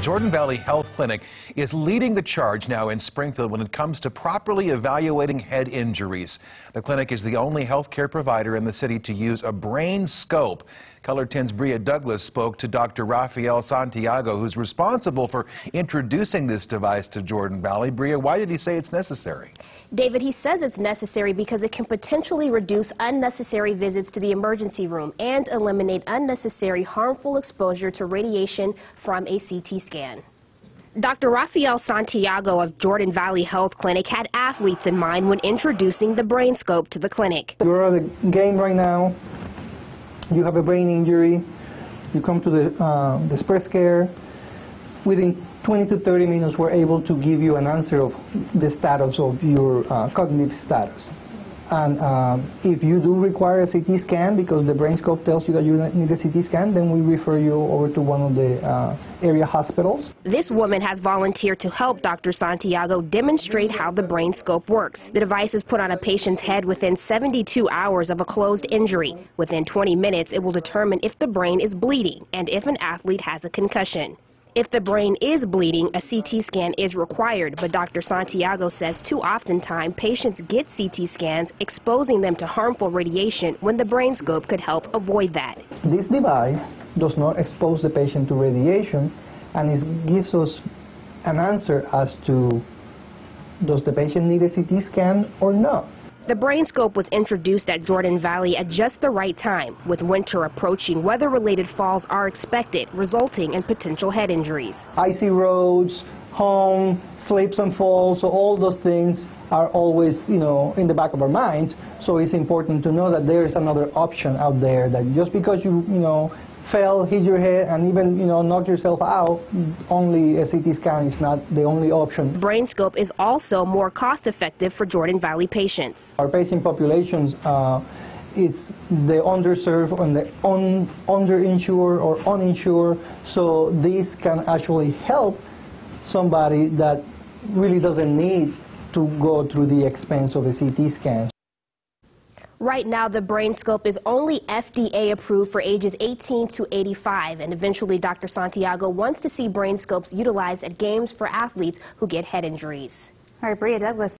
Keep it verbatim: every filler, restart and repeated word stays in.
Jordan Valley Health Clinic is leading the charge now in Springfield when it comes to properly evaluating head injuries. The clinic is the only health care provider in the city to use a BrainScope. Color ten's Bria Douglas spoke to Doctor Rafael Santiago, who's responsible for introducing this device to Jordan Valley. Bria, why did he say it's necessary? David, he says it's necessary because it can potentially reduce unnecessary visits to the emergency room and eliminate unnecessary harmful exposure to radiation from a C T scan. Scan. Doctor Rafael Santiago of Jordan Valley Health Clinic had athletes in mind when introducing the BrainScope to the clinic. You're on the game right now. You have a brain injury. You come to the, uh, the express care. Within twenty to thirty minutes, we're able to give you an answer of the status of your uh, cognitive status. And uh, if you do require a C T scan, because the BrainScope tells you that you need a C T scan, then we refer you over to one of the uh, area hospitals. This woman has volunteered to help Doctor Santiago demonstrate how the BrainScope works. The device is put on a patient's head within seventy-two hours of a closed injury. Within twenty minutes, it will determine if the brain is bleeding and if an athlete has a concussion. If the brain is bleeding, a C T scan is required, but Doctor Santiago says too oftentimes patients get C T scans, exposing them to harmful radiation when the BrainScope could help avoid that. This device does not expose the patient to radiation, and it gives us an answer as to does the patient need a C T scan or not. The BrainScope was introduced at Jordan Valley at just the right time. With winter approaching, weather-related falls are expected, resulting in potential head injuries. Icy roads, home, slips and falls, so all those things are always, you know, in the back of our minds. So it's important to know that there is another option out there, that just because you, you know, fell, hit your head, and even, you know, knock yourself out, only a C T scan is not the only option. BrainScope is also more cost-effective for Jordan Valley patients. Our patient populations uh, is the underserved and the un underinsured or uninsured, so this can actually help somebody that really doesn't need to go through the expense of a C T scan. Right now, the BrainScope is only F D A approved for ages eighteen to eighty-five, and eventually Doctor Santiago wants to see BrainScopes utilized at games for athletes who get head injuries. All right, Bria Douglas.